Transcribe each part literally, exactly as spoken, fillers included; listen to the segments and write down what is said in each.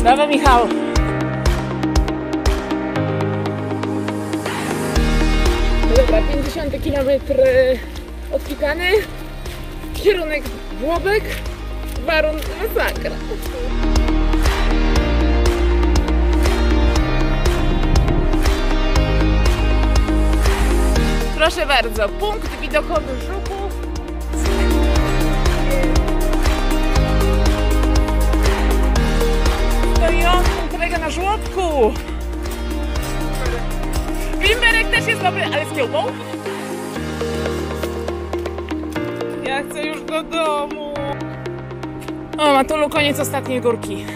Znowu Michał. Dobra, pięćdziesiąty kilometr odpikany, kierunek Głobek, warun masakra. Proszę bardzo, punkt widokowy Żuków. Stojący kolega na żłobku. dobry, ale z kiełbą? Ja chcę już do domu. O, Matulu, koniec ostatniej górki.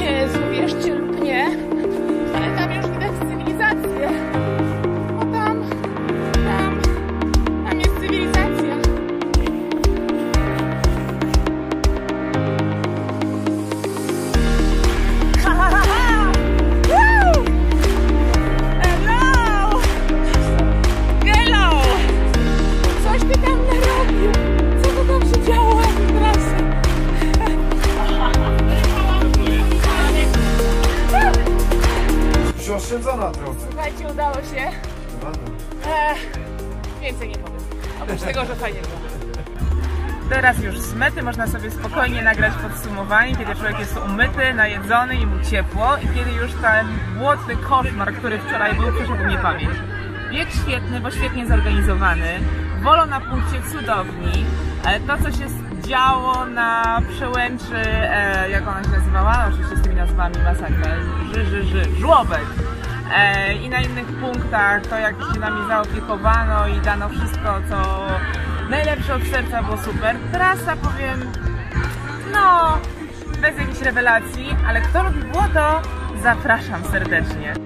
Jezu, wierzcie lub nie, ale tam już widać cywilizację. O, tam, tam, tam jest cywilizacja. Ha, ha, ha, ha. Woo! Hello! Hello! Coś ty tam narobił. Co to tam się działo? Oszczędzona trochę. Słuchajcie, udało się. Eee, więcej nie powiem. Oprócz tego, że fajnie było. Teraz już z mety można sobie spokojnie nagrać podsumowanie, kiedy człowiek jest umyty, najedzony i mu ciepło i kiedy już ten błotny koszmar, który wczoraj był, przyszedł mnie pamięć. Bieg świetny, bo świetnie zorganizowany. Wolo na punkcie cudowni. To, co się działo na przełęczy, e, jak ona się nazywała, oczywiście z tymi nazwami masakra, ży, ży, ży, żłobek e, i na innych punktach, to jak się nami zaopiekowano i dano wszystko, co najlepsze od serca, było super. Trasa, powiem, no, bez jakichś rewelacji, ale kto lubi błoto, zapraszam serdecznie.